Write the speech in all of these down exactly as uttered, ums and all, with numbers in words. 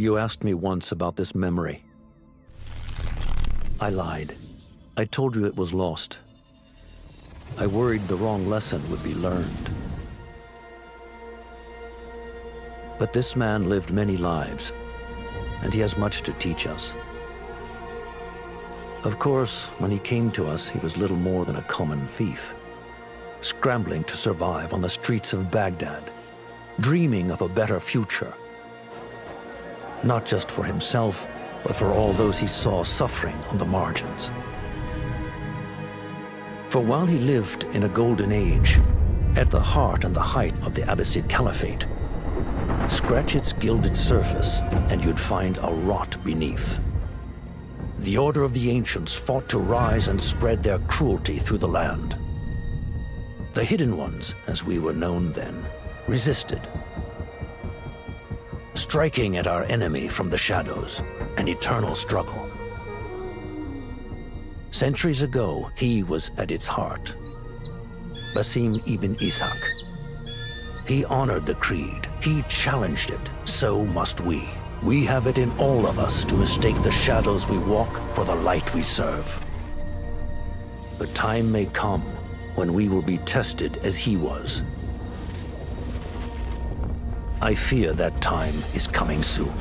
You asked me once about this memory. I lied. I told you it was lost. I worried the wrong lesson would be learned. But this man lived many lives, and he has much to teach us. Of course, when he came to us, he was little more than a common thief, scrambling to survive on the streets of Baghdad, dreaming of a better future. Not just for himself, but for all those he saw suffering on the margins. For while he lived in a golden age, at the heart and the height of the Abbasid Caliphate, scratch its gilded surface and you'd find a rot beneath. The order of the ancients fought to rise and spread their cruelty through the land. The hidden ones, as we were known then, resisted, striking at our enemy from the shadows, an eternal struggle. Centuries ago, he was at its heart, Basim ibn Ishaq. He honored the creed, he challenged it, so must we. We have it in all of us to mistake the shadows we walk for the light we serve. The time may come when we will be tested as he was. I fear that time is coming soon.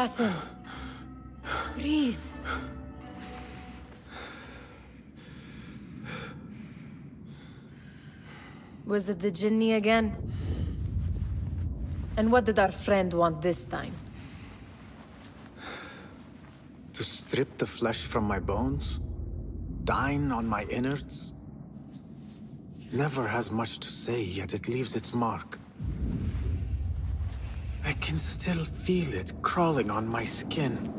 Basim, breathe. Was it the Jinni again? And what did our friend want this time? To strip the flesh from my bones? Dine on my innards? Never has much to say, yet it leaves its mark. I can still feel it crawling on my skin.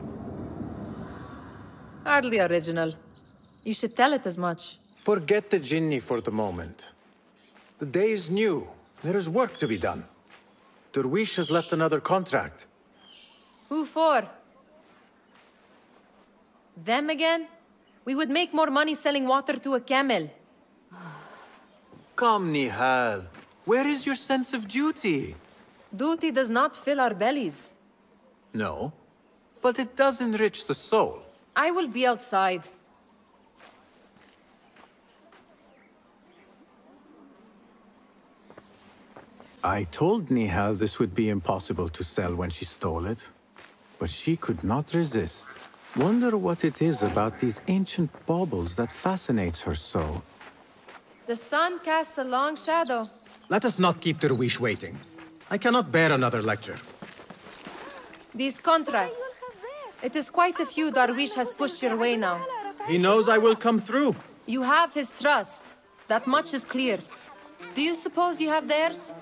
Hardly original. You should tell it as much. Forget the Jinni for the moment. The day is new. There is work to be done. Darwish has left another contract. Who for? Them again? We would make more money selling water to a camel. Come, Nihal. Where is your sense of duty? Duty does not fill our bellies. No, but it does enrich the soul. I will be outside. I told Nihal this would be impossible to sell when she stole it, but she could not resist. Wonder what it is about these ancient baubles that fascinates her so. The sun casts a long shadow. Let us not keep Darwish waiting. I cannot bear another lecture. These contracts, It is quite a few Darwish has pushed your way now. He knows I will come through. You have his trust. That much is clear. Do you suppose you have theirs?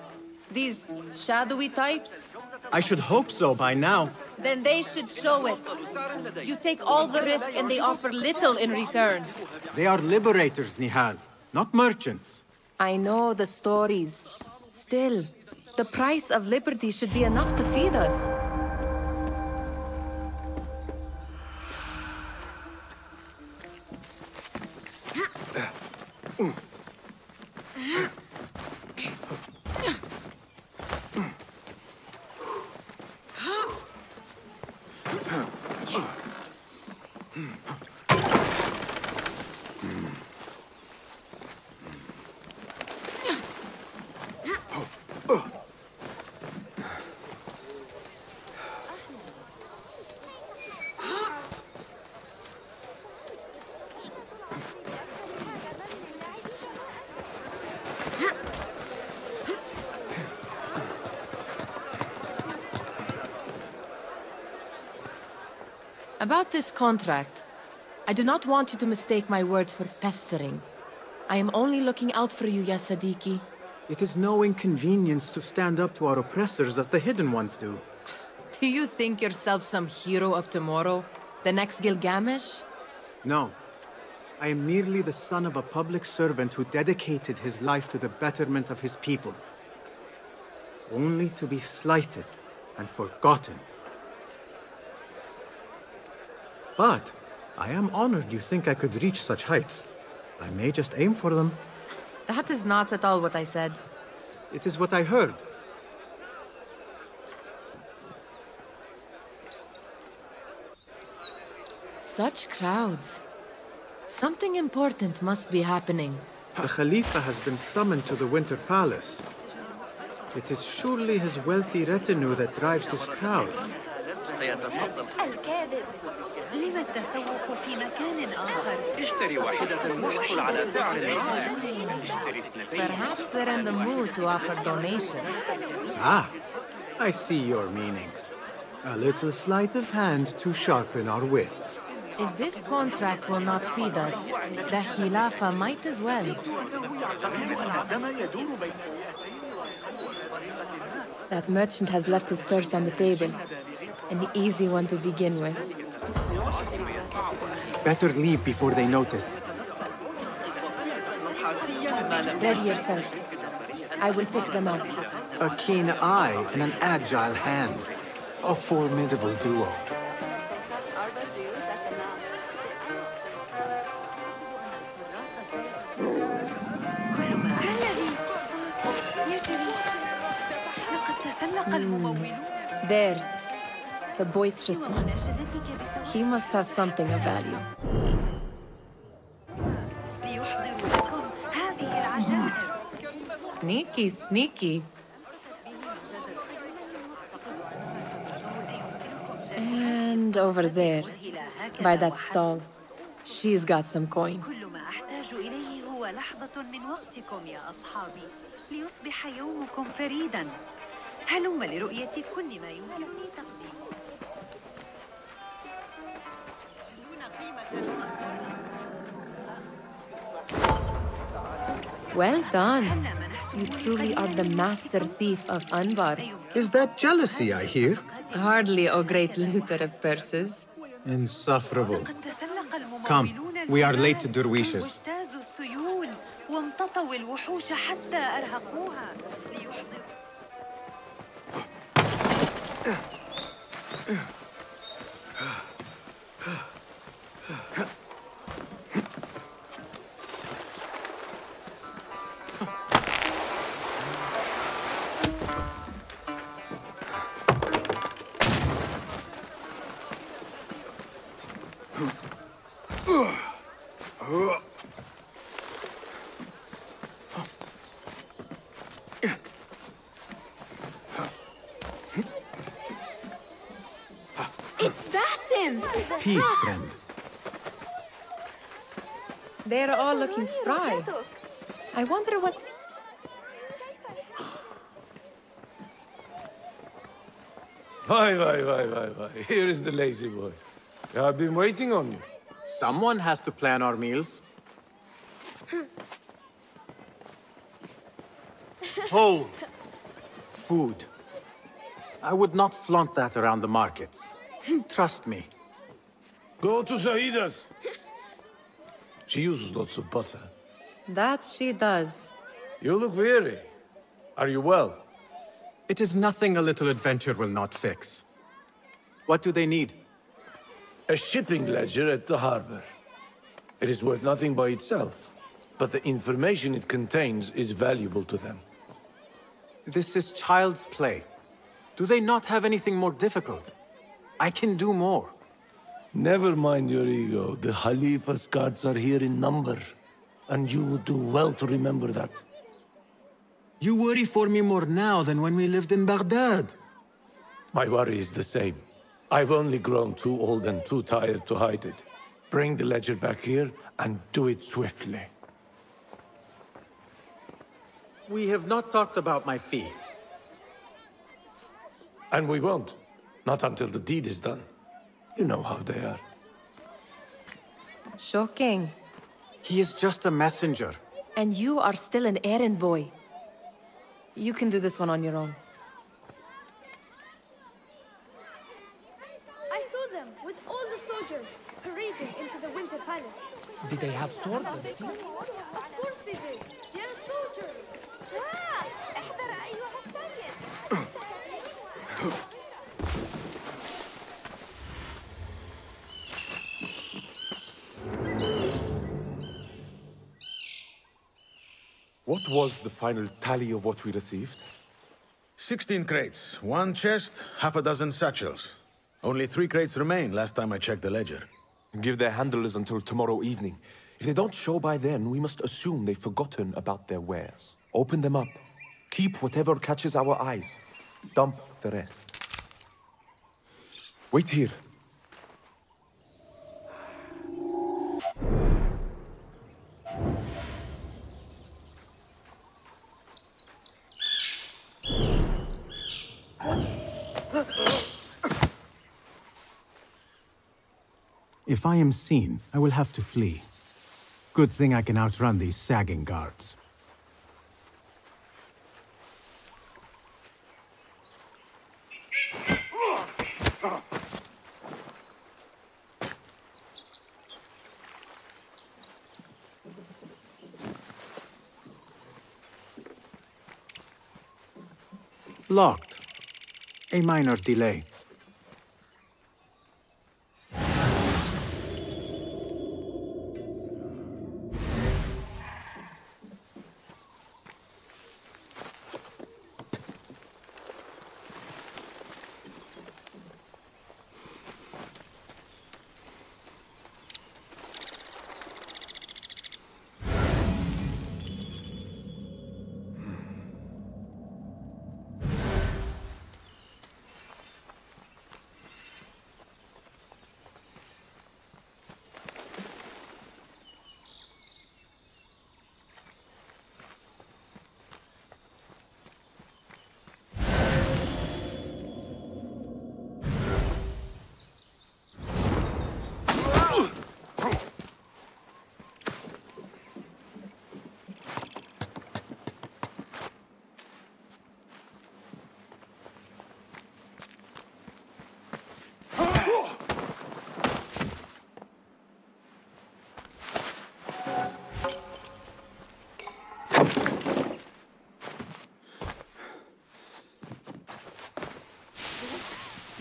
These shadowy types? I should hope so by now. Then they should show it. You take all the risk and they offer little in return. They are liberators, Nihal, not merchants. I know the stories. Still, the price of liberty should be enough to feed us. About this contract, I do not want you to mistake my words for pestering. I am only looking out for you, Ya Sadiki. It is no inconvenience to stand up to our oppressors as the hidden ones do. Do you think yourself some hero of tomorrow? The next Gilgamesh? No. I am merely the son of a public servant who dedicated his life to the betterment of his people. Only to be slighted and forgotten. But I am honored you think I could reach such heights. I may just aim for them. That is not at all what I said. It is what I heard. Such crowds. Something important must be happening. The Khalifa has been summoned to the Winter Palace. It is surely his wealthy retinue that drives this crowd. Perhaps they're in the mood to offer donations. Ah, I see your meaning. A little sleight of hand to sharpen our wits. If this contract will not feed us, the Khilafah might as well. That merchant has left his purse on the table. An easy one to begin with. Better leave before they notice. Ready yourself. I will pick them up. A keen eye and an agile hand. A formidable duo. Mm. There. The boisterous one. He must have something of value. Sneaky, sneaky. And over there, by that stall, she's got some coin. Well done. You truly are the master thief of Anbar. Is that jealousy I hear? Hardly, O great looter of purses. Insufferable. Come, we are late to Derwishes. Peace, friend. They're all looking spry. I wonder what... Why, why, why, why, why. Here is the lazy boy. I've been waiting on you. Someone has to plan our meals. Hold! Food. I would not flaunt that around the markets. Trust me. Go to Sahida's. She uses lots of butter. That she does. You look weary. Are you well? It is nothing a little adventure will not fix. What do they need? A shipping ledger at the harbor. It is worth nothing by itself, but the information it contains is valuable to them. This is child's play. Do they not have anything more difficult? I can do more. Never mind your ego. The Khalifa's guards are here in number, and you would do well to remember that. You worry for me more now than when we lived in Baghdad. My worry is the same. I've only grown too old and too tired to hide it. Bring the ledger back here, and do it swiftly. We have not talked about my fee. And we won't. Not until the deed is done. You know how they are. Shocking. He is just a messenger. And you are still an errand boy. You can do this one on your own. I saw them with all the soldiers parading into the Winter Palace. Did they have swords? Of course they did. They are soldiers. What was the final tally of what we received? Sixteen crates, one chest, half a dozen satchels. Only three crates remain last time I checked the ledger. Give their handlers until tomorrow evening. If they don't show by then, we must assume they've forgotten about their wares. Open them up. Keep whatever catches our eyes. Dump the rest. Wait here. If I am seen, I will have to flee. Good thing I can outrun these sagging guards. Locked. A minor delay.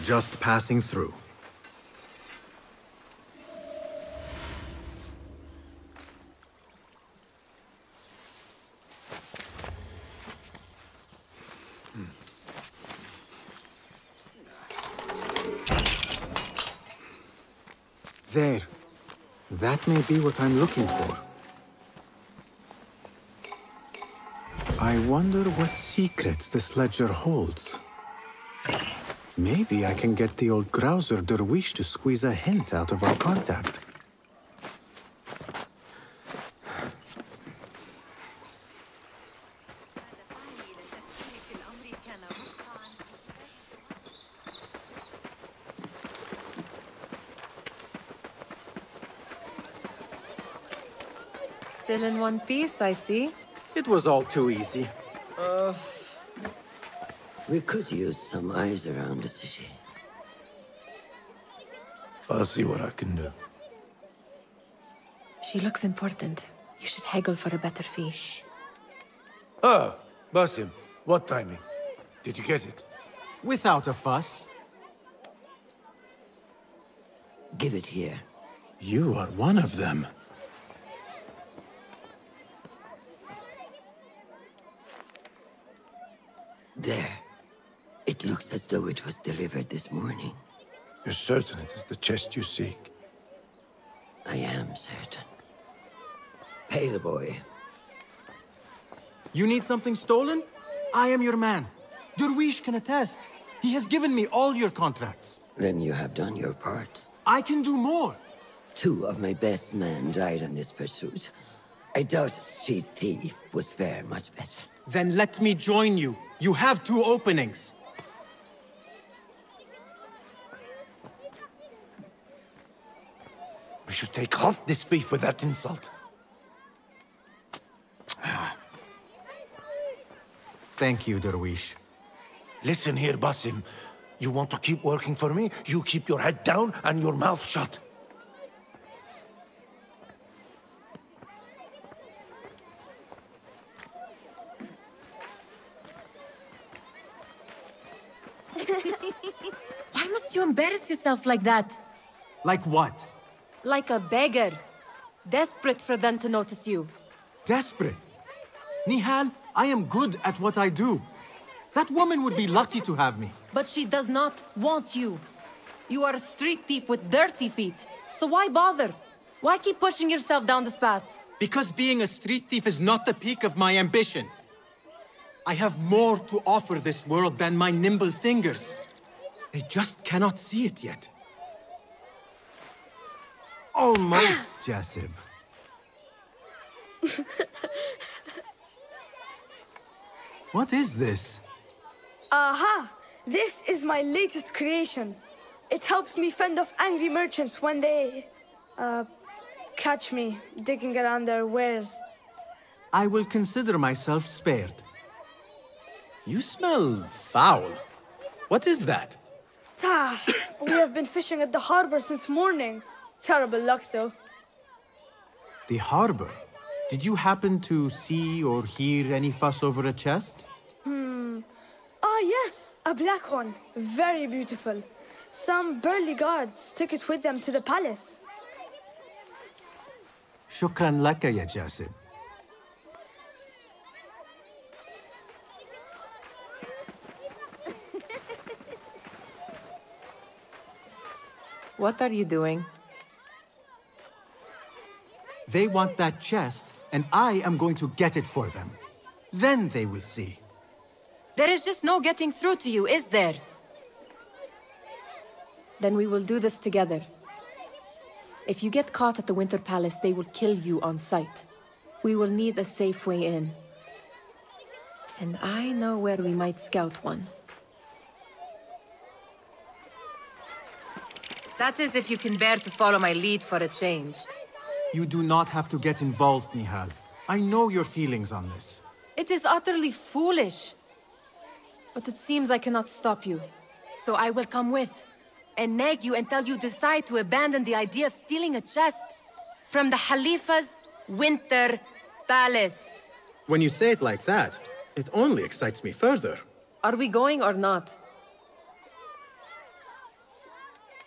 Just passing through. There. That may be what I'm looking for. I wonder what secrets this ledger holds. Maybe I can get the old grouser Darwish to squeeze a hint out of our contact. Still in one piece, I see. It was all too easy. Uh... We could use some eyes around the city. I'll see what I can do. She looks important. You should haggle for a better fee. Oh, Basim, what timing? Did you get it? Without a fuss. Give it here. You are one of them. There. It looks as though it was delivered this morning. You're certain it is the chest you seek? I am certain. Pale boy. You need something stolen? I am your man. Darwish can attest. He has given me all your contracts. Then you have done your part. I can do more. Two of my best men died on this pursuit. I doubt a street thief would fare much better. Then let me join you. You have two openings. We should take off this thief with that insult. Thank you, Darwish. Listen here, Basim. You want to keep working for me? You keep your head down and your mouth shut. Why must you embarrass yourself like that? Like what? Like a beggar. Desperate for them to notice you. Desperate? Nihal, I am good at what I do. That woman would be lucky to have me. But she does not want you. You are a street thief with dirty feet. So why bother? Why keep pushing yourself down this path? Because being a street thief is not the peak of my ambition. I have more to offer this world than my nimble fingers. They just cannot see it yet. Almost, Jasib. What is this? Aha! This is my latest creation. It helps me fend off angry merchants when they... Uh, catch me digging around their wares. I will consider myself spared. You smell foul. What is that? Ah, we have been fishing at the harbor since morning. Terrible luck, though. The harbor? Did you happen to see or hear any fuss over a chest? Hmm. Ah, yes. A black one. Very beautiful. Some burly guards took it with them to the palace. Shukran laka, ya Jasib. What are you doing? They want that chest, and I am going to get it for them. Then they will see. There is just no getting through to you, is there? Then we will do this together. If you get caught at the Winter Palace, they will kill you on sight. We will need a safe way in. And I know where we might scout one. That is if you can bear to follow my lead for a change. You do not have to get involved, Nihal. I know your feelings on this. It is utterly foolish. But it seems I cannot stop you. So I will come with, and nag you until you decide to abandon the idea of stealing a chest from the Khalifa's Winter Palace. When you say it like that, it only excites me further. Are we going or not?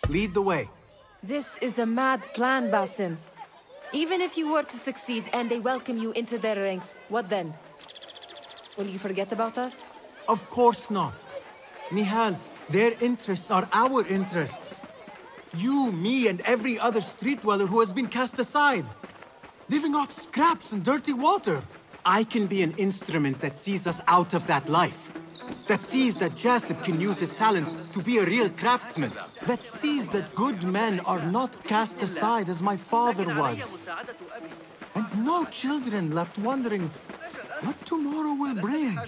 Lead the way. This is a mad plan, Basim. Even if you were to succeed and they welcome you into their ranks, what then? Will you forget about us? Of course not. Nihal, their interests are our interests. You, me, and every other street dweller who has been cast aside. Living off scraps and dirty water. I can be an instrument that sees us out of that life. That sees that Jasib can use his talents to be a real craftsman. That sees that good men are not cast aside as my father was. And no children left wondering what tomorrow will bring.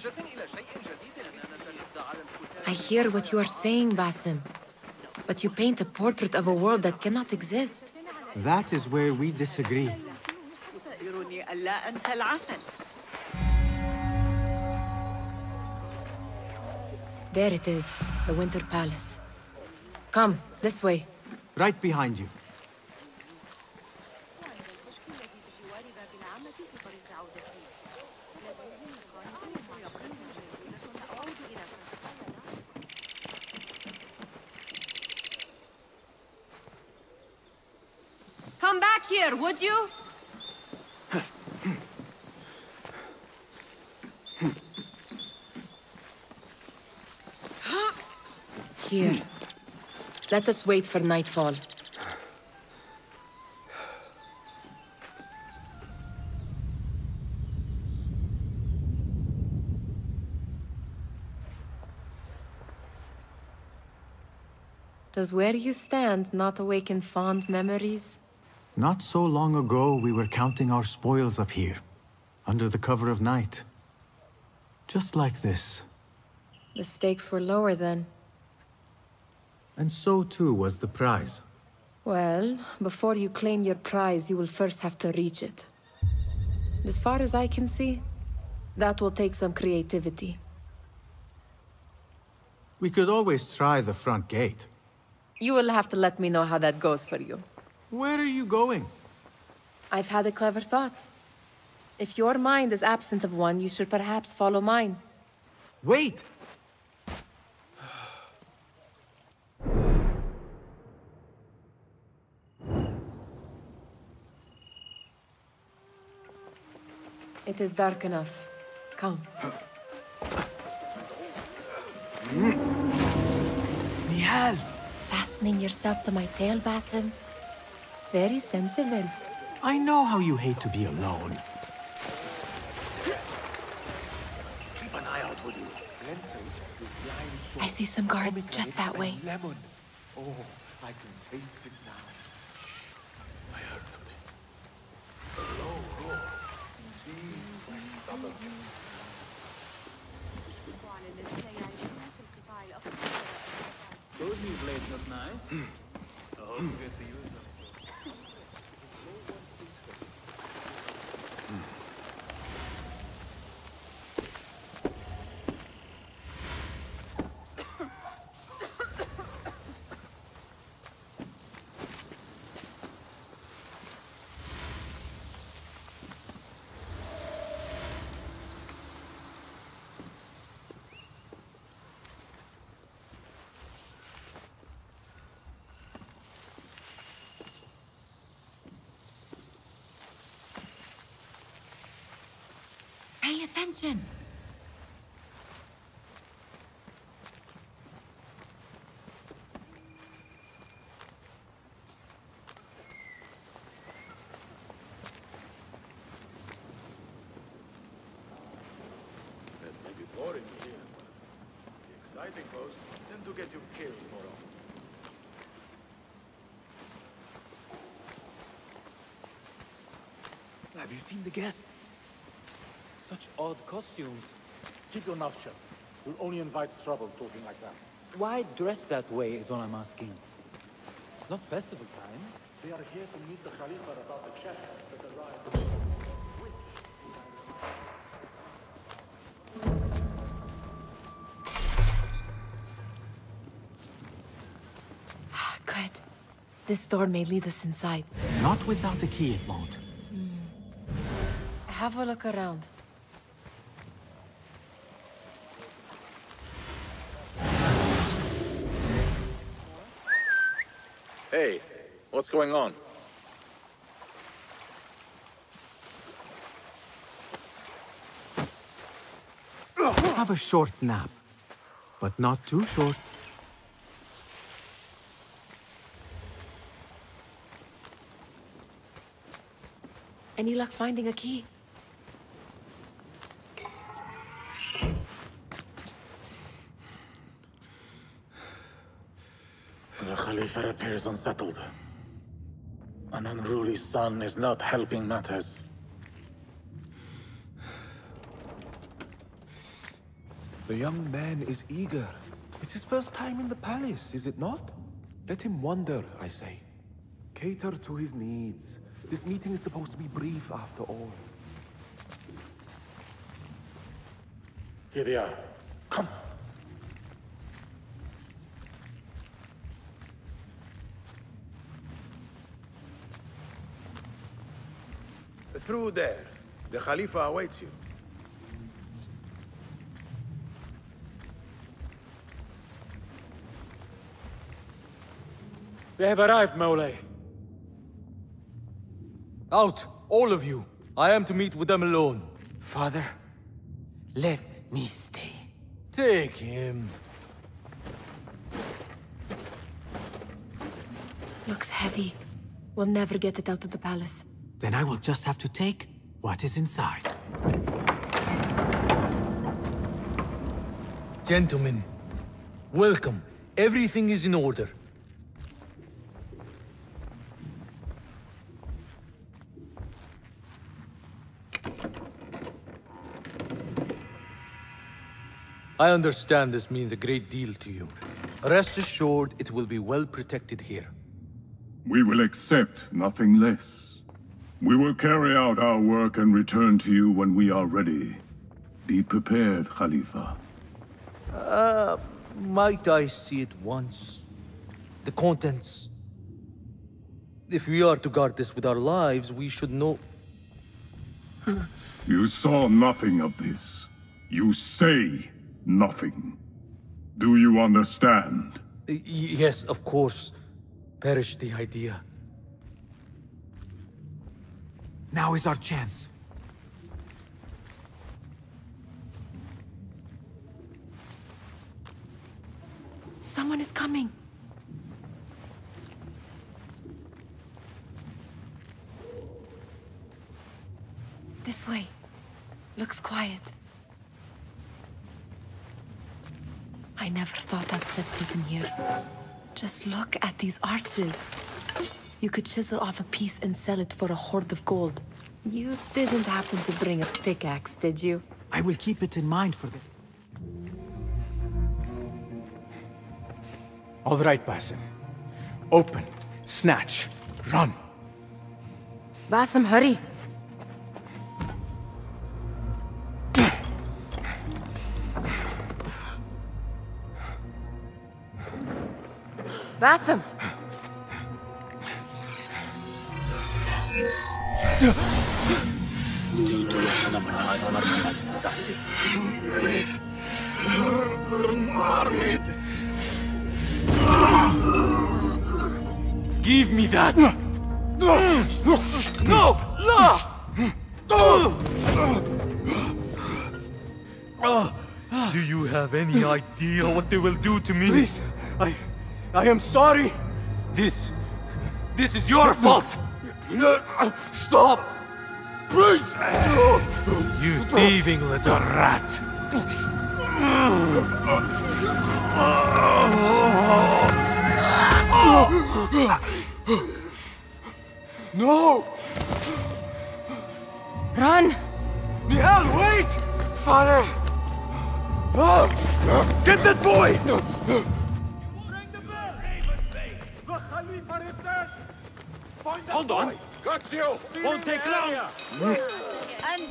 I hear what you are saying, Basim. But you paint a portrait of a world that cannot exist. That is where we disagree. لا أنسى العسل. There it is, the Winter Palace. Come, this way. Right behind you. Come back here, would you? Here. Let us wait for nightfall. Does where you stand not awaken fond memories? Not so long ago, we were counting our spoils up here, under the cover of night. Just like this. The stakes were lower then. And so, too, was the prize. Well, before you claim your prize, you will first have to reach it. As far as I can see, that will take some creativity. We could always try the front gate. You will have to let me know how that goes for you. Where are you going? I've had a clever thought. If your mind is absent of one, you should perhaps follow mine. Wait! It is dark enough. Come. Nihal! Fastening yourself to my tail, Basim. Very sensible. I know how you hate to be alone. Keep an eye out, will you? I see some guards just that way. Lemon. Oh, I can taste it now. I heard something. Low roar. Those new blades look nice. Oh, good to use them. Pay attention! That may be boring here, but the exciting goes tend to get you killed more often. Have you seen the guests? Such odd costumes. Keep your mouth shut. You'll only invite trouble talking like that. Why dress that way is what I'm asking. It's not festival time. They are here to meet the Khalifa about the check that arrived. Ah, good. This door may lead us inside. Not without a key, it won't. Mm. Have a look around. Hey, what's going on? Have a short nap, but not too short. Any luck finding a key? Khalifa appears unsettled. An unruly son is not helping matters. The young man is eager. It's his first time in the palace, is it not? Let him wander, I say. Cater to his needs. This meeting is supposed to be brief after all. Here they are. Come. Through there. The Khalifa awaits you. They have arrived, Mawlay. Out, all of you. I am to meet with them alone. Father, let me stay. Take him. Looks heavy. We'll never get it out of the palace. Then I will just have to take what is inside. Gentlemen, welcome. Everything is in order. I understand this means a great deal to you. Rest assured, it will be well protected here. We will accept nothing less. We will carry out our work and return to you when we are ready. Be prepared, Khalifa. Uh, might I see it once? The contents. If we are to guard this with our lives, we should know... You saw nothing of this. You say nothing. Do you understand? Y- yes, of course. Perish the idea. Now is our chance. Someone is coming. This way. Looks quiet. I never thought I'd set foot in here. Just look at these arches. You could chisel off a piece and sell it for a hoard of gold. You didn't happen to bring a pickaxe, did you? I will keep it in mind for the... All right, Basim. Open. Snatch. Run. Basim, hurry. Basim! Give me that! No! No! No! Do you have any idea what they will do to me? Please! I... I am sorry! This... This is your fault! Stop! Please! You thieving little rat! No! Run! Nihal, wait! Father! Get that boy! You will ring the bell! The Khalifa is dead! Hold on! Got you! Won't take long! And...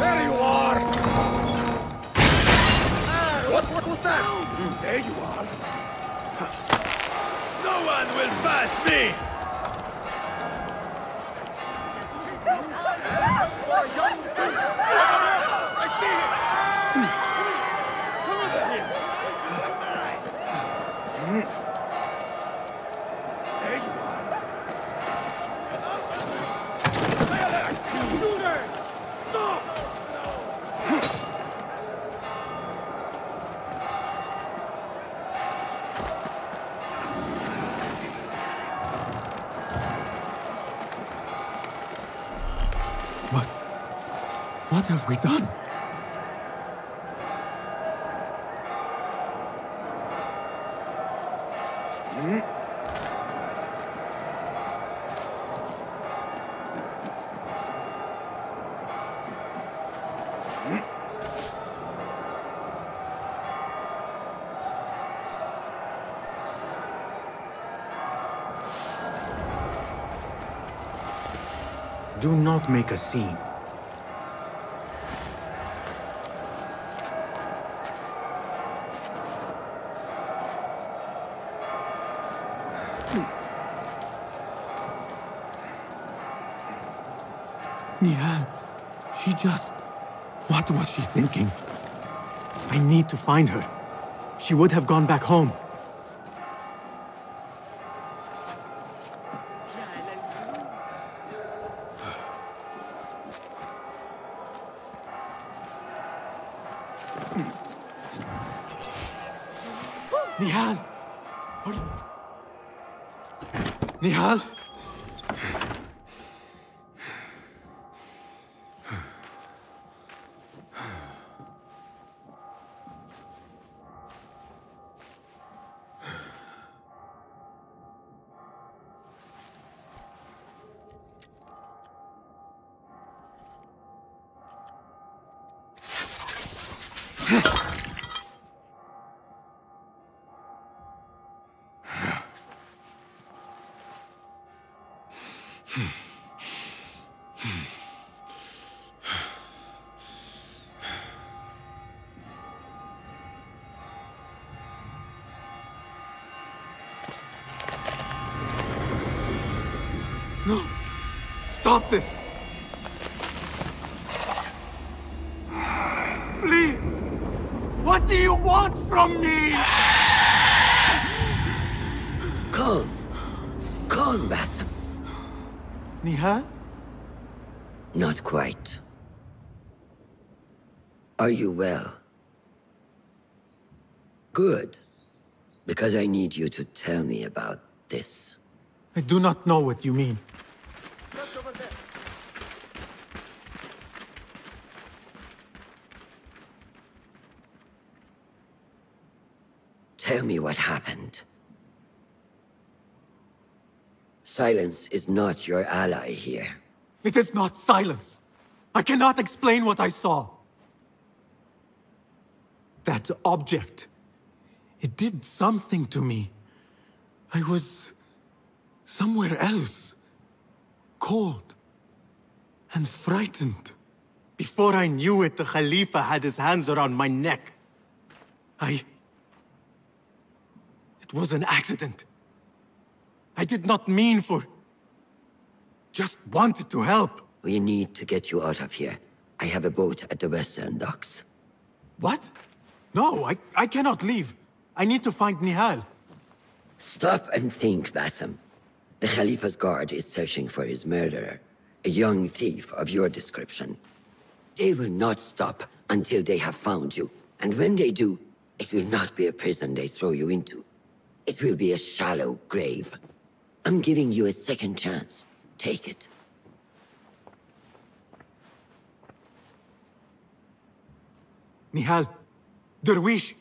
There you are! What, what was that? There you are! No one will pass me! I see him! What have we done? Do not make a scene. Nihal, she just... What was she thinking? I need to find her. She would have gone back home. Nihal! Nihal! Stop this! Please! What do you want from me? Calm. Calm, Basim. Nihal? Not quite. Are you well? Good. Because I need you to tell me about this. I do not know what you mean. Tell me what happened. Silence is not your ally here. It is not silence. I cannot explain what I saw. That object, it did something to me. I was somewhere else, cold and frightened. Before I knew it, the Khalifa had his hands around my neck. I... It was an accident. I did not mean for... Just wanted to help. We need to get you out of here. I have a boat at the western docks. What? No, I, I cannot leave. I need to find Nihal. Stop and think, Basim. The Khalifa's guard is searching for his murderer, a young thief of your description. They will not stop until they have found you, and when they do, it will not be a prison they throw you into. It will be a shallow grave. I'm giving you a second chance. Take it. Nihal, Darwish,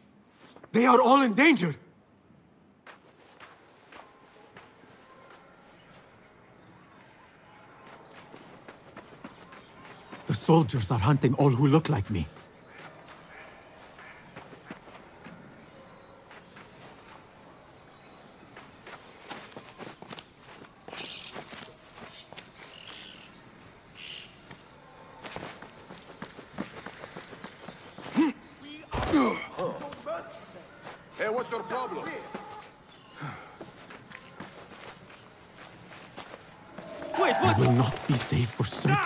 they are all in danger. The soldiers are hunting all who look like me.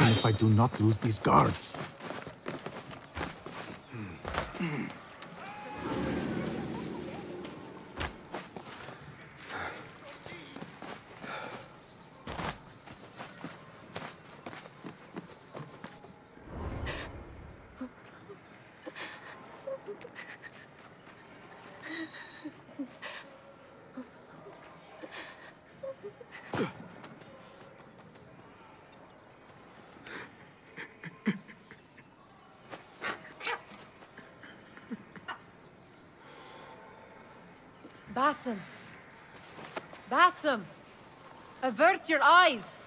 If I do not lose these guards. Basim! Basim! Avert your eyes!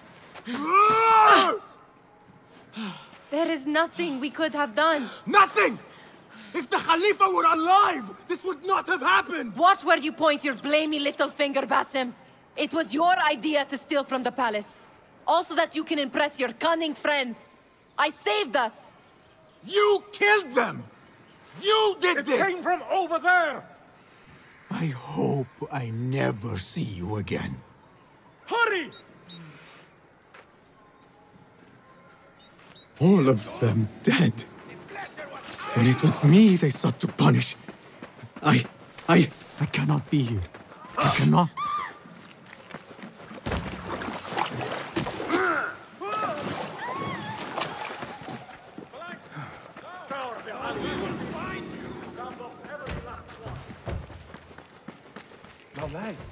There is nothing we could have done! Nothing! If the Khalifa were alive, this would not have happened! Watch where you point your blamey little finger, Basim! It was your idea to steal from the palace. Also that you can impress your cunning friends. I saved us! You killed them! You did this! It came from over there! I hope I never see you again. Hurry! All of them dead. When it was me they sought to punish. I... I... I cannot be here. I cannot...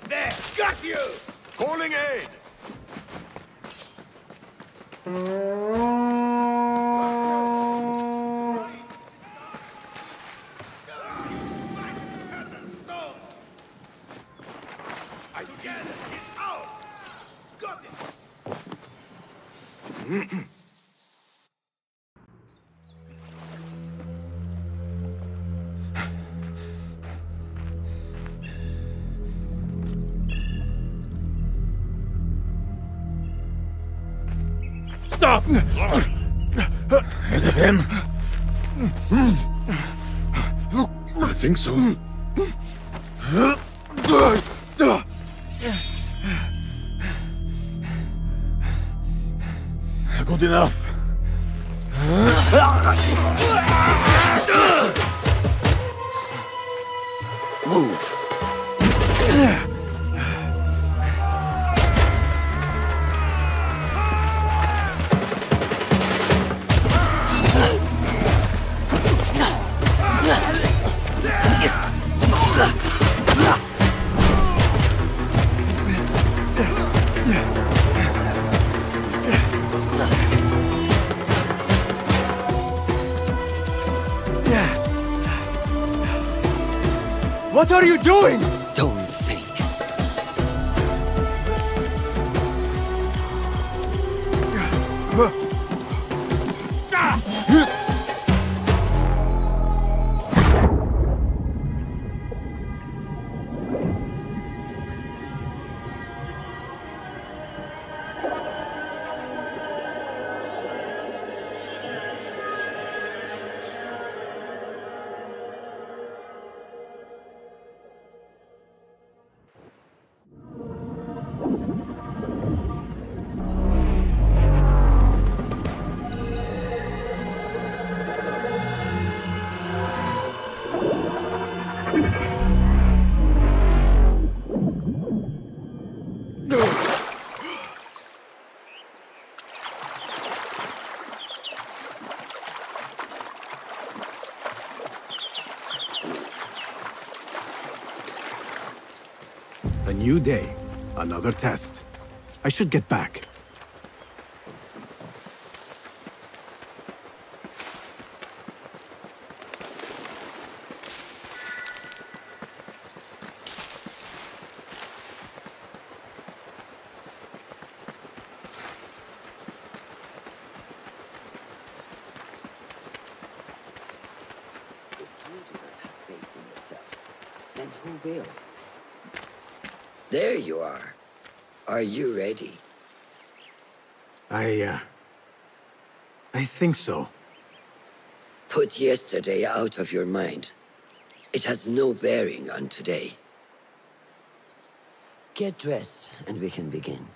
There! Got you! Calling aid! I get it! It's out! Got it! Stop! Is it him? I think so. Good enough. Move. What are you doing? Don't think. New day, another test. I should get back. There you are. Are you ready? I, uh... I think so. Put yesterday out of your mind. It has no bearing on today. Get dressed, and we can begin.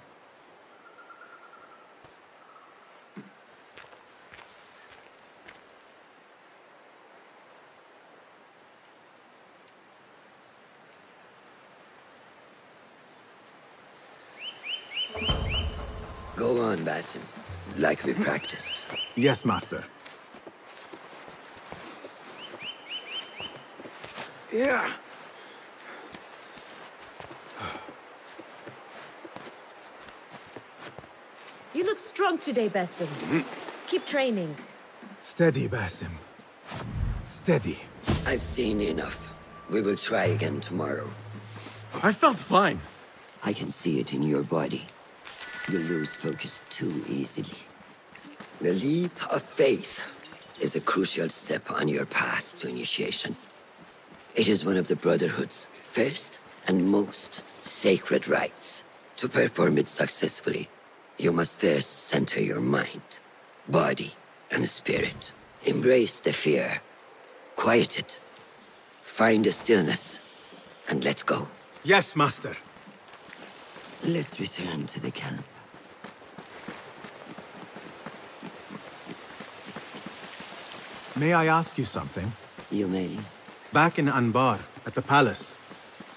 Go on, Basim, like we practiced. Yes, Master. Yeah. You look strong today, Basim. Mm. Keep training. Steady, Basim. Steady. I've seen enough. We will try again tomorrow. I felt fine. I can see it in your body. You lose focus too easily. The leap of faith is a crucial step on your path to initiation. It is one of the Brotherhood's first and most sacred rites. To perform it successfully, you must first center your mind, body, and spirit. Embrace the fear, quiet it, find a stillness, and let's go. Yes, master. Let's return to the camp. May I ask you something? You may. Back in Anbar, at the palace,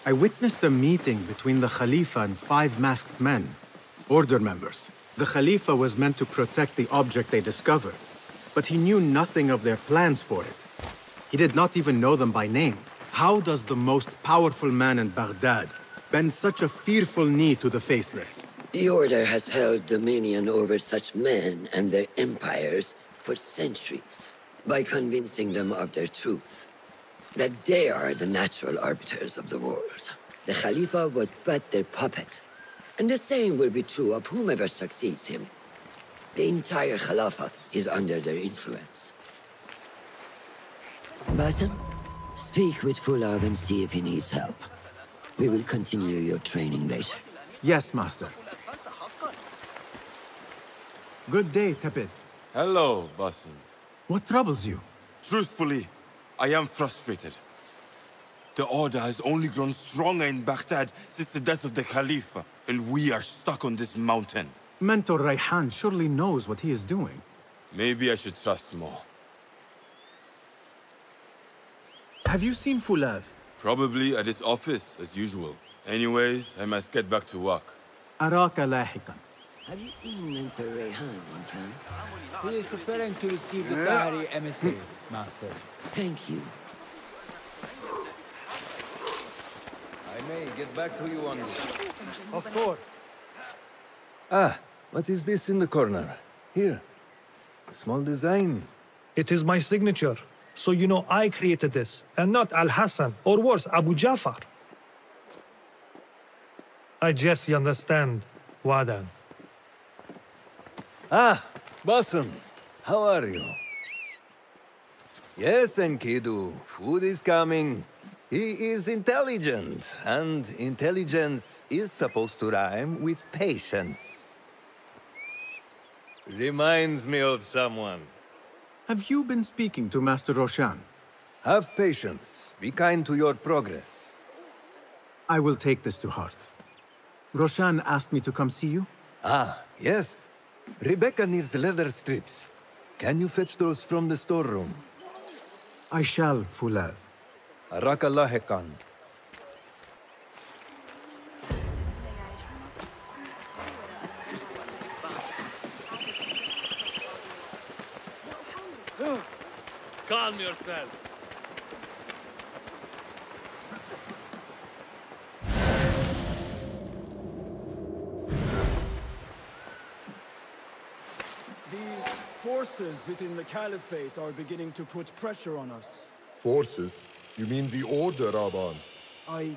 I witnessed a meeting between the Khalifa and five masked men, order members. The Khalifa was meant to protect the object they discovered, but he knew nothing of their plans for it. He did not even know them by name. How does the most powerful man in Baghdad bend such a fearful knee to the faceless? The Order has held dominion over such men and their empires for centuries by convincing them of their truth, that they are the natural arbiters of the world. The Khalifa was but their puppet, and the same will be true of whomever succeeds him. The entire Khalifa is under their influence. Basim, speak with Fuladh and see if he needs help. We will continue your training later. Yes, master. Good day, Tepid. Hello, Basim. What troubles you? Truthfully, I am frustrated. The Order has only grown stronger in Baghdad since the death of the Khalifa, and we are stuck on this mountain. Mentor Raihan surely knows what he is doing. Maybe I should trust more. Have you seen Fuladh? Probably at his office, as usual. Anyways, I must get back to work. Araka lahikan. Have you seen Mentor Raihan in camp? He is preparing to receive the Tahiri emissary, master. Thank you. I may get back to you on this. Of course. Ah, what is this in the corner? Here. A small design. It is my signature. So you know I created this, and not Al-Hassan, or worse, Abu Jafar. I just understand, Wadan. Ah, Basim, how are you? Yes, Enkidu, food is coming. He is intelligent, and intelligence is supposed to rhyme with patience. Reminds me of someone. Have you been speaking to Master Roshan? Have patience. Be kind to your progress. I will take this to heart. Roshan asked me to come see you. Ah, yes. Rebecca needs leather strips. Can you fetch those from the storeroom? I shall, Fuladh. Arakallahekan. Calm yourself. These forces within the Caliphate are beginning to put pressure on us. Forces? You mean the Order, Aban? I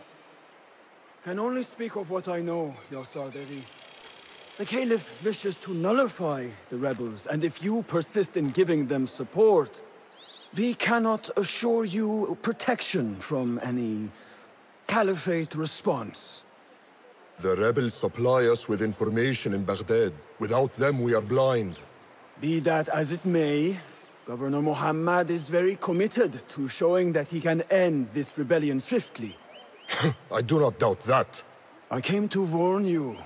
can only speak of what I know, Yasar Devi. The Caliph wishes to nullify the rebels, and if you persist in giving them support, we cannot assure you protection from any Caliphate response. The rebels supply us with information in Baghdad. Without them, we are blind. Be that as it may, Governor Muhammad is very committed to showing that he can end this rebellion swiftly. I do not doubt that. I came to warn you.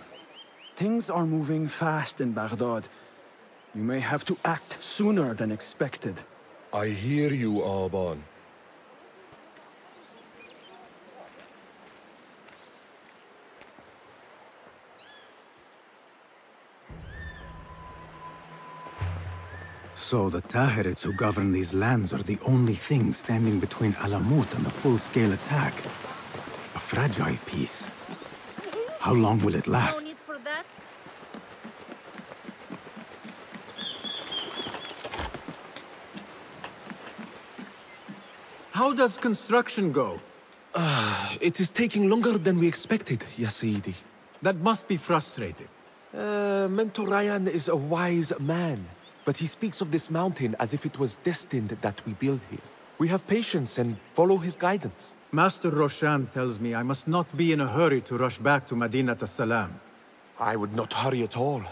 Things are moving fast in Baghdad. You may have to act sooner than expected. I hear you, Aban. So the Tahirids who govern these lands are the only thing standing between Alamut and the full-scale attack. A fragile peace. How long will it last? No need for that. How does construction go? Uh, it is taking longer than we expected, Yasidi. That must be frustrating. Uh, Mentor Raihan is a wise man, but he speaks of this mountain as if it was destined that we build here. We have patience and follow his guidance. Master Roshan tells me I must not be in a hurry to rush back to Madinat As-Salam. I would not hurry at all.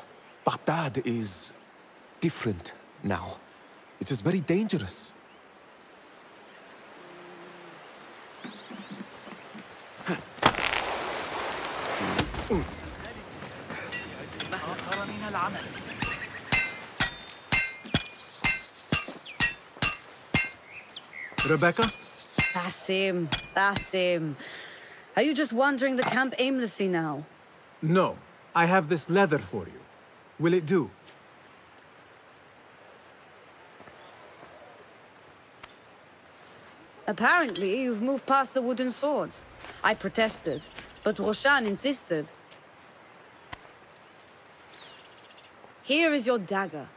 Baghdad is different now. It is very dangerous. Rebecca? Basim, Basim. Are you just wandering the camp aimlessly now? No. I have this leather for you. Will it do? Apparently, you've moved past the wooden swords. I protested, but Roshan insisted. Here is your dagger.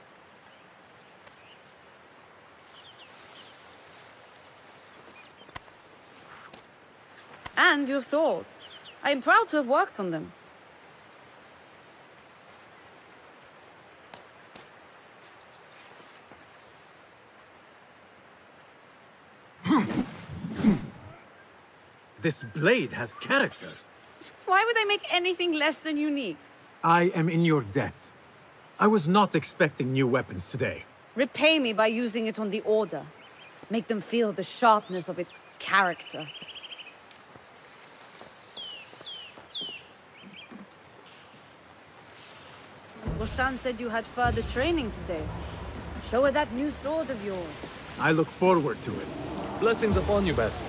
And your sword. I am proud to have worked on them. This blade has character. Why would I make anything less than unique? I am in your debt. I was not expecting new weapons today. Repay me by using it on the Order. Make them feel the sharpness of its character. Roshan said you had further training today. Show her that new sword of yours. I look forward to it. Blessings upon you, Basim.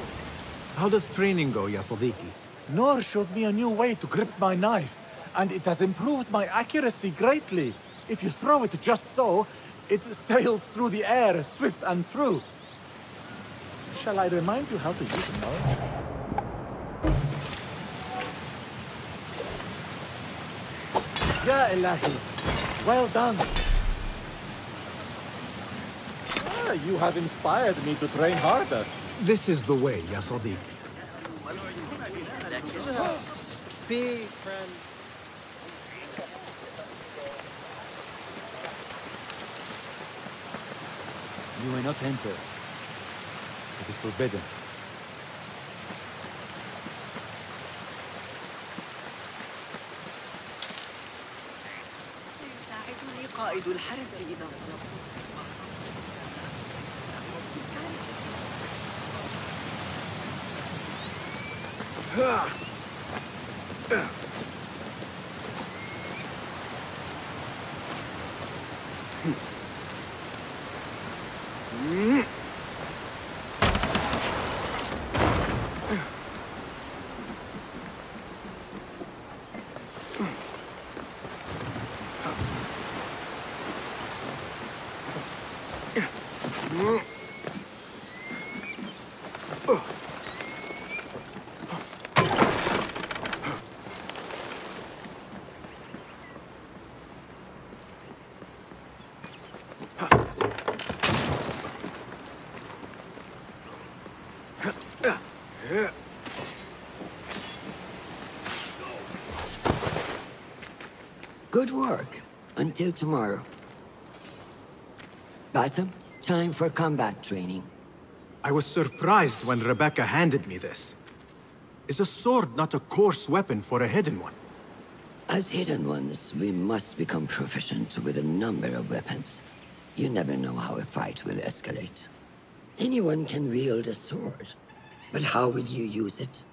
How does training go, Ya Siddiqui? Nor showed me a new way to grip my knife, and it has improved my accuracy greatly. If you throw it just so, it sails through the air, swift and true. Shall I remind you how to use it, Nor? Ya Ilahi, well done. Ah, you have inspired me to train harder. This is the way, Ya Siddiqui. Be friend. You may not enter. It is forbidden. Good work. Until tomorrow. Basim, time for combat training. I was surprised when Rebecca handed me this. Is a sword not a coarse weapon for a hidden one? As hidden ones, we must become proficient with a number of weapons. You never know how a fight will escalate. Anyone can wield a sword, but how will you use it?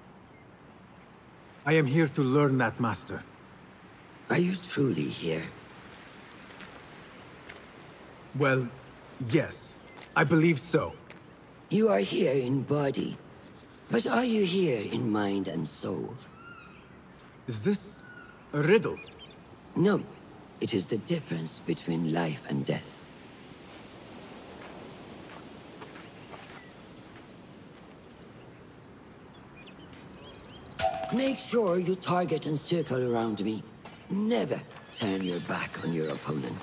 I am here to learn that, Master. Are you truly here? Well, yes. I believe so. You are here in body, but are you here in mind and soul? Is this a riddle? No. It is the difference between life and death. Make sure you target and circle around me. Never turn your back on your opponent.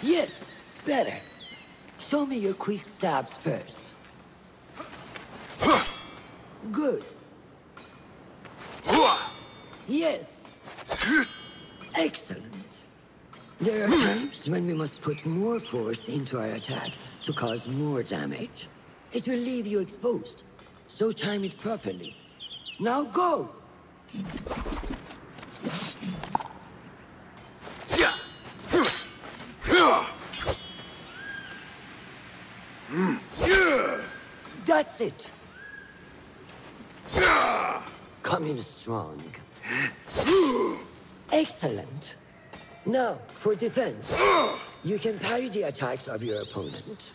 Yes, better. Show me your quick stabs first. Good. Yes. Excellent. There are times when we must put more force into our attack to cause more damage. It will leave you exposed, so time it properly. Now go! That's it! Coming strong. Excellent. Now, for defense, you can parry the attacks of your opponent.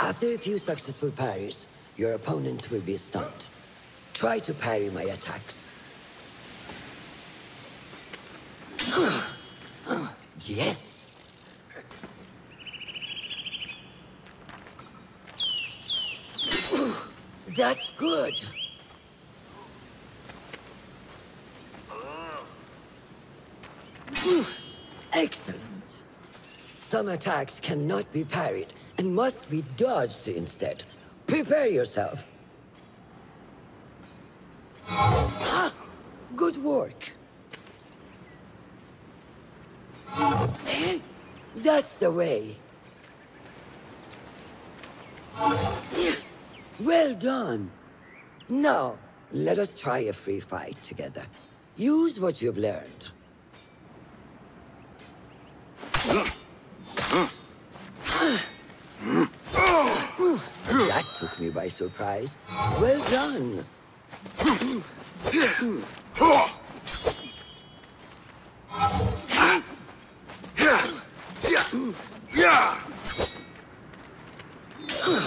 After a few successful parries, your opponent will be stunned. Try to parry my attacks. Yes! That's good! Excellent! Some attacks cannot be parried and must be dodged instead. Prepare yourself! Ha! Good work! That's the way! Well done! Now, let us try a free fight together. Use what you've learned. That took me by surprise. Well done!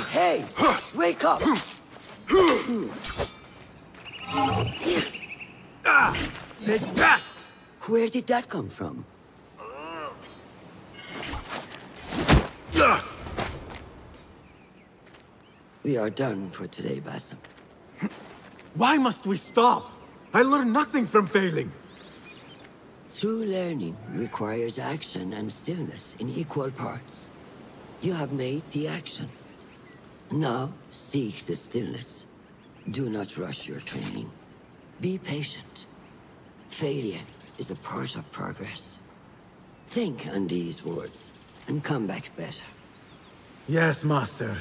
Hey! Wake up! Where did that come from? We are done for today, Basim. Why must we stop? I learned nothing from failing. True learning requires action and stillness in equal parts. You have made the action. Now, seek the stillness. Do not rush your training. Be patient. Failure is a part of progress. Think on these words, and come back better. Yes, Master.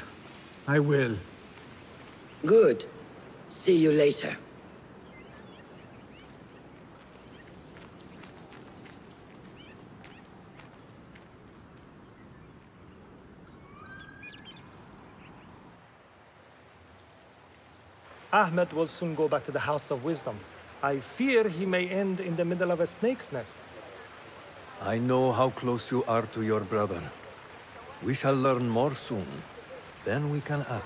I will. Good. See you later. Ahmed will soon go back to the House of Wisdom. I fear he may end in the middle of a snake's nest. I know how close you are to your brother. We shall learn more soon. Then we can act.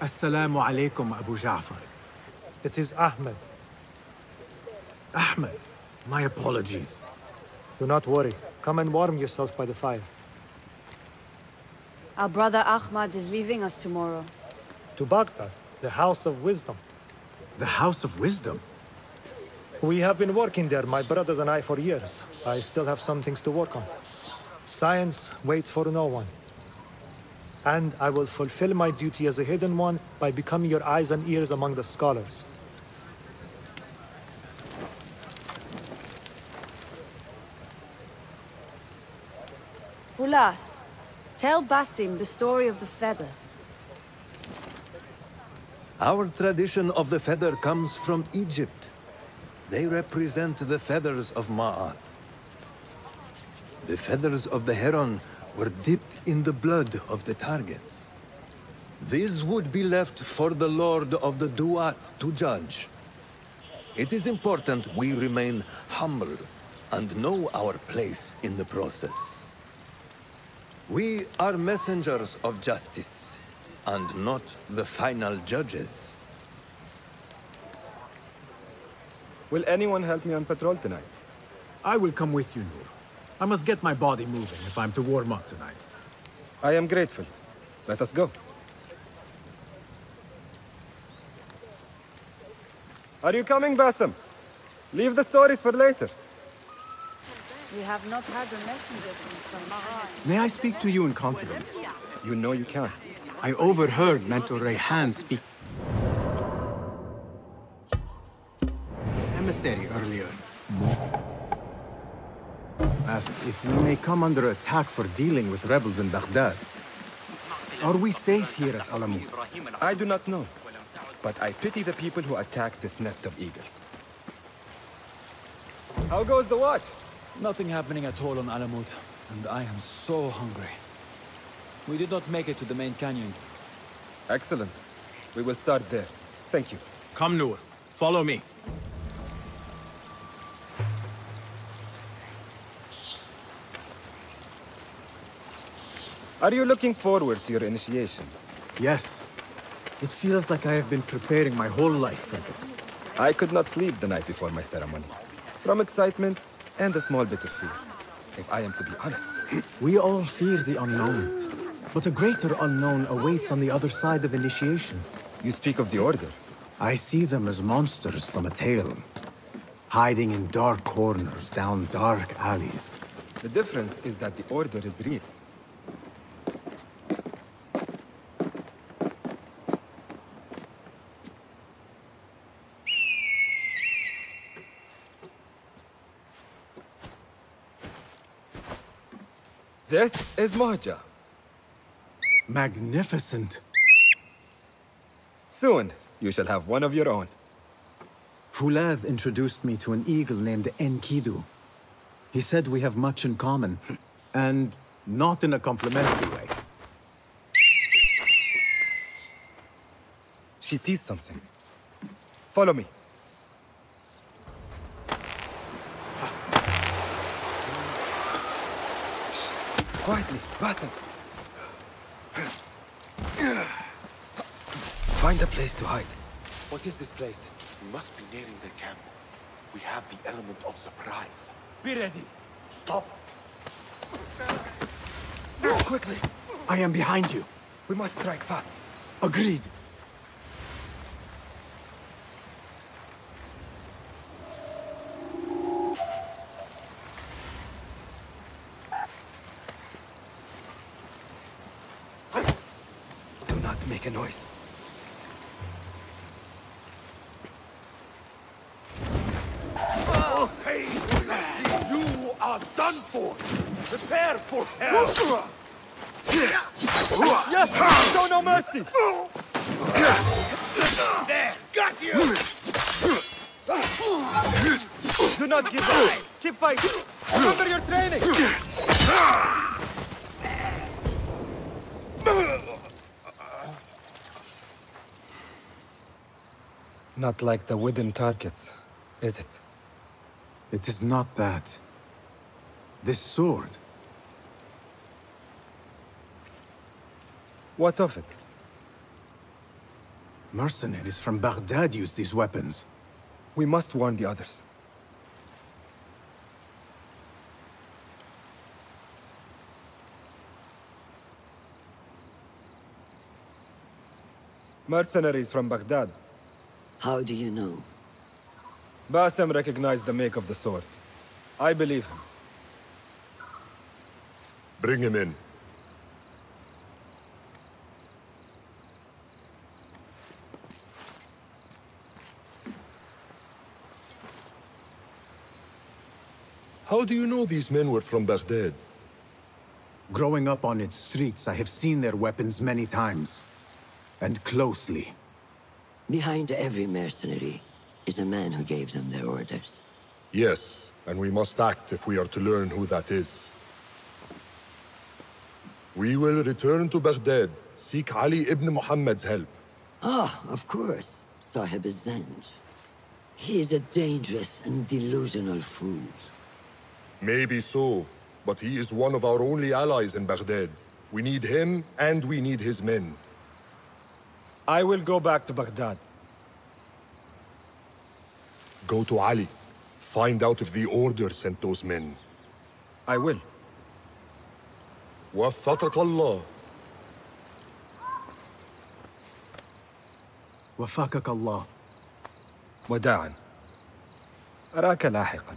Assalamu alaikum, Abu Jafar. It is Ahmed. Ahmed, my apologies. Do not worry. Come and warm yourself by the fire. Our brother Ahmed is leaving us tomorrow. To Baghdad. The House of Wisdom. The House of Wisdom? We have been working there, my brothers and I, for years. I still have some things to work on. Science waits for no one. And I will fulfill my duty as a hidden one by becoming your eyes and ears among the scholars. Fuladh, tell Basim the story of the feather. Our tradition of the feather comes from Egypt. They represent the feathers of Ma'at. The feathers of the heron were dipped in the blood of the targets. These would be left for the Lord of the Duat to judge. It is important we remain humble and know our place in the process. We are messengers of justice. And not the final judges. Will anyone help me on patrol tonight? I will come with you, Nor. I must get my body moving if I'm to warm up tonight. I am grateful. Let us go. Are you coming, Basim? Leave the stories for later. We have not had a messenger since the Mahal. May I speak to you in confidence? You know you can. I overheard Mentor Raihan speak an emissary earlier. Asked if we may come under attack for dealing with rebels in Baghdad. Are we safe here at Alamut? I do not know, but I pity the people who attack this nest of eagles. How goes the watch? Nothing happening at all on Alamut, and I am so hungry. We did not make it to the main canyon. Excellent. We will start there. Thank you. Come, Noor. Follow me. Are you looking forward to your initiation? Yes. It feels like I have been preparing my whole life for this. I could not sleep the night before my ceremony, from excitement and a small bit of fear, if I am to be honest. We all fear the unknown, but a greater unknown awaits on the other side of initiation. You speak of the Order. I see them as monsters from a tale, hiding in dark corners, down dark alleys. The difference is that the Order is real. This is Mahja. Magnificent. Soon, you shall have one of your own. Fuladh introduced me to an eagle named Enkidu. He said we have much in common, and not in a complimentary way. She sees something. Follow me. Quietly, Basim. Find a place to hide. What is this place? We must be nearing the camp. We have the element of surprise. Be ready. Stop. No, quickly. I am behind you. We must strike fast. Agreed. Make a noise. Oh, hey, you are done for. Prepare for hell. Yes, show no mercy. There, got you. Do not give up. Keep fighting. Remember your training. Not like the wooden targets, is it? It is not that. This sword. What of it? Mercenaries from Baghdad use these weapons. We must warn the others. Mercenaries from Baghdad. How do you know? Basim recognized the make of the sword. I believe him. Bring him in. How do you know these men were from Baghdad? Growing up on its streets, I have seen their weapons many times, and closely. Behind every mercenary is a man who gave them their orders. Yes, and we must act if we are to learn who that is. We will return to Baghdad, seek Ali ibn Muhammad's help. Ah, of course, Sahib Azenj. He is a dangerous and delusional fool. Maybe so, but he is one of our only allies in Baghdad. We need him, and we need his men. I will go back to Baghdad. Go to Ali. Find out if the Order sent those men. I will. Waffaqak Allah. Waffaqak Allah. Wada'an. Araka lahiqan.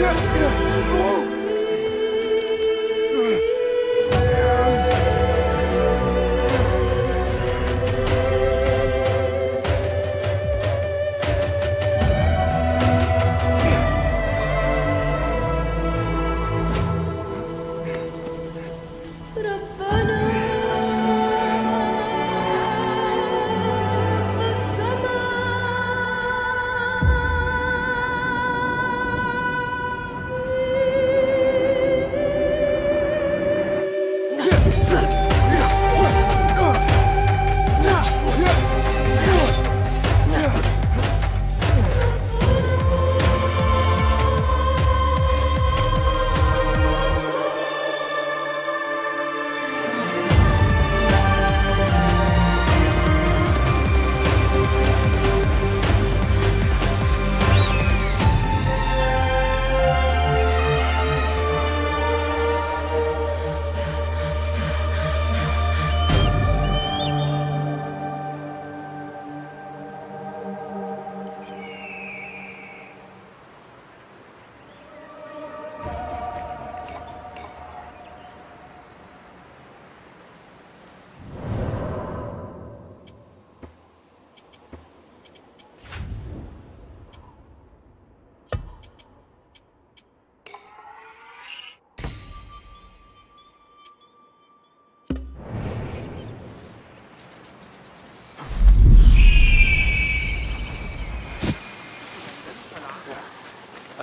Yeah, yeah. Oh.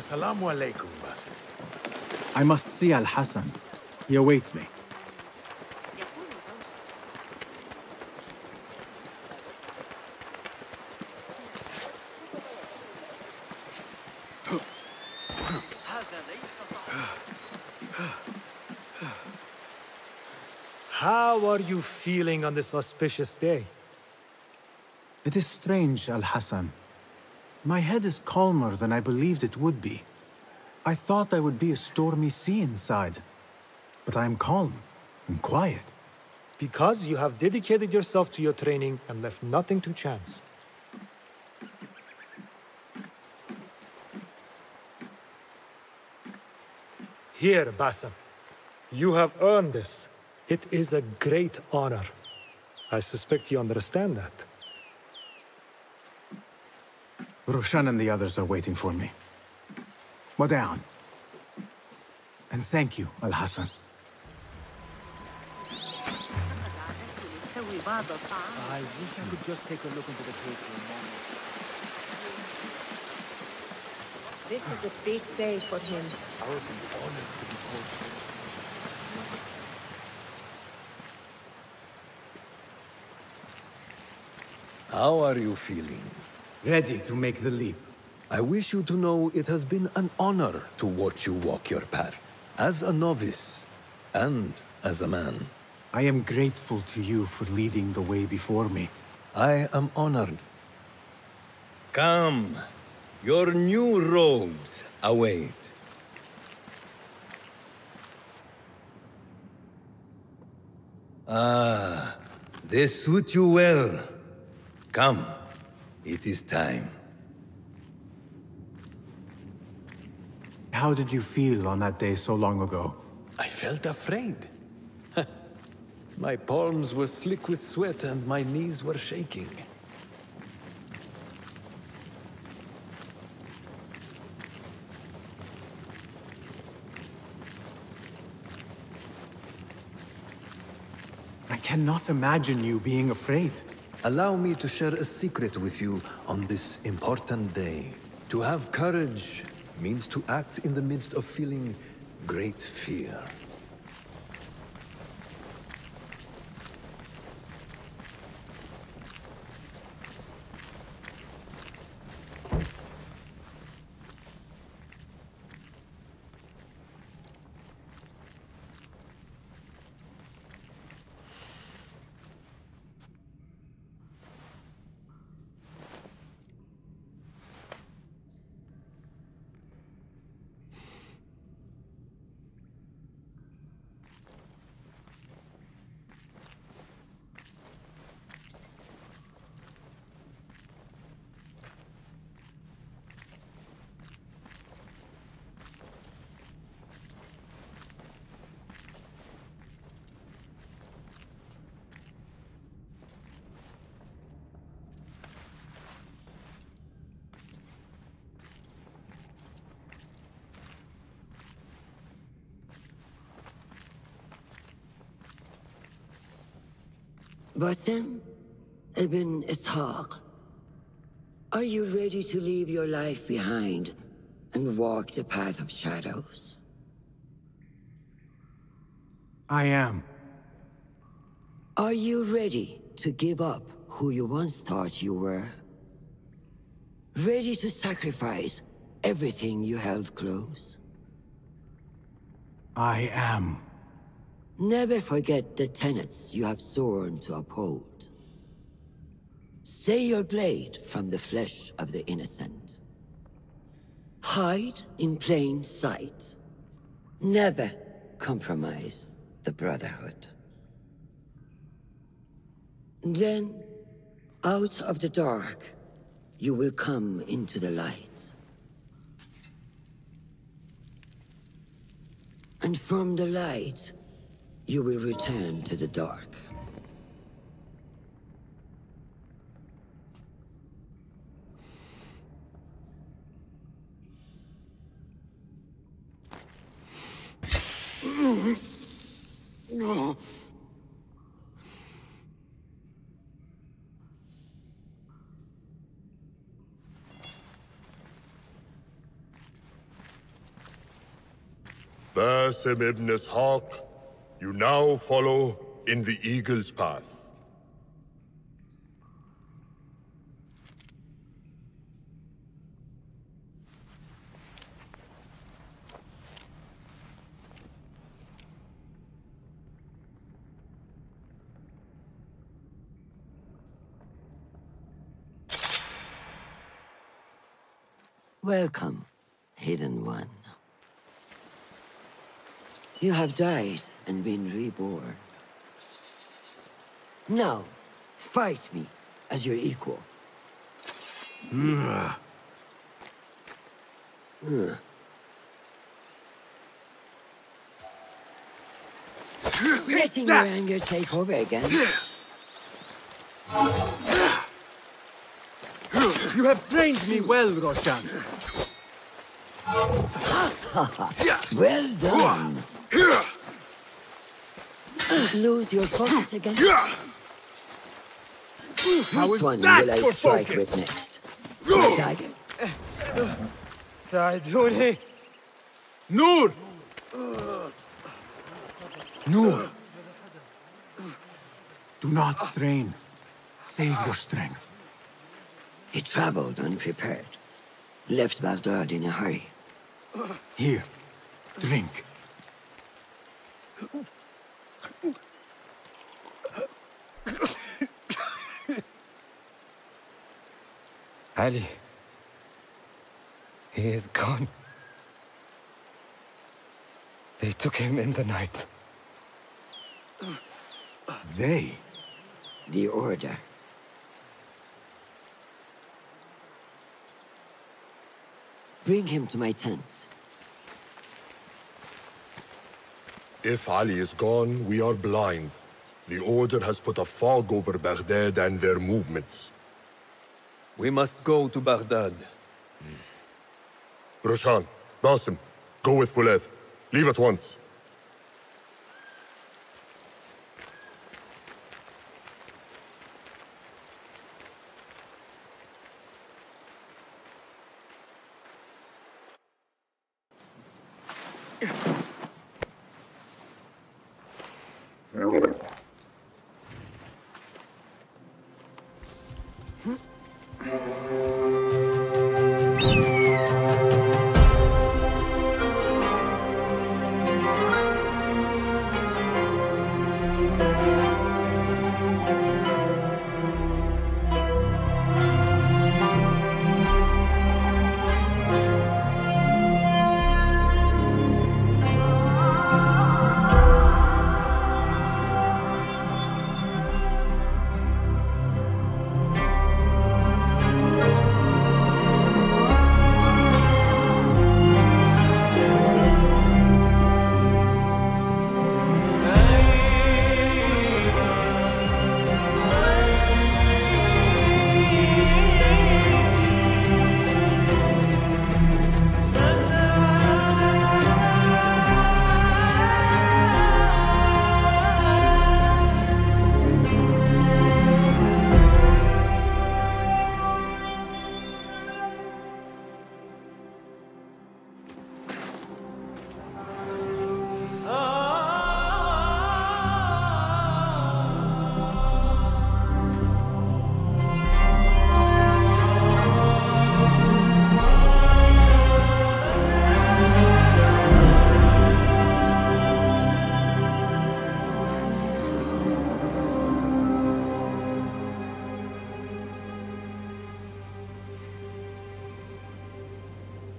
Assalamu alaikum, Basim. I must see Al-Hassan. He awaits me. How are you feeling on this auspicious day? It is strange, Al-Hassan. My head is calmer than I believed it would be. I thought there would be a stormy sea inside, but I am calm and quiet. Because you have dedicated yourself to your training and left nothing to chance. Here, Basim. You have earned this. It is a great honor. I suspect you understand that. Roshan and the others are waiting for me. Madam. And thank you, Al-Hassan. I wish I could just take a look into the cave for a moment. This is a big day for him. I would be honored to be called to him. How are you feeling? Ready to make the leap. I wish you to know it has been an honor to watch you walk your path, as a novice and as a man. I am grateful to you for leading the way before me. I am honored. Come, your new robes await. Ah, they suit you well. Come, it is time. How did you feel on that day so long ago? I felt afraid. My palms were slick with sweat and my knees were shaking. I cannot imagine you being afraid. Allow me to share a secret with you on this important day. To have courage means to act in the midst of feeling great fear. Basim ibn Ishaq, are you ready to leave your life behind and walk the path of shadows? I am. Are you ready to give up who you once thought you were? Ready to sacrifice everything you held close? I am. Never forget the tenets you have sworn to uphold. Stay your blade from the flesh of the innocent. Hide in plain sight. Never compromise the brotherhood. Then, out of the dark, you will come into the light. And from the light, you will return to the dark. Basim ibn Ishaq, you now follow in the eagle's path. Welcome, Hidden One. You have died and been reborn. Now, fight me as your equal. Mm. Mm. Letting your anger take over again. You have trained me well, Roshan. Well done. Lose your focus again. How Which one will I strike focus? with next? My dagger. Saiduni. Nor. Nor. Do not strain. Save your strength. He traveled unprepared, left Baghdad in a hurry. Here, drink. Ali, he is gone. They took him in the night. They? The Order. Bring him to my tent. If Ali is gone, we are blind. The Order has put a fog over Baghdad and their movements. We must go to Baghdad. Hmm. Roshan, Basim, go with Fuladh. Leave at once.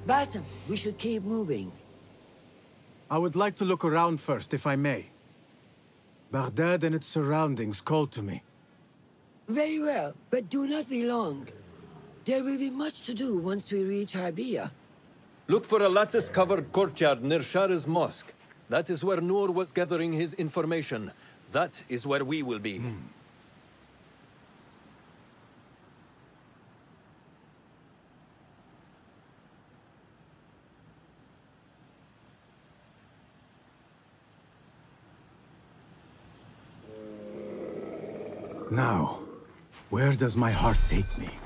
Basim, we should keep moving. I would like to look around first, if I may. Baghdad and its surroundings call to me. Very well, but do not be long. There will be much to do once we reach Harbiyah. Look for a lattice-covered courtyard near Shara's mosque. That is where Nur was gathering his information. That is where we will be. Hmm. Now, where does my heart take me?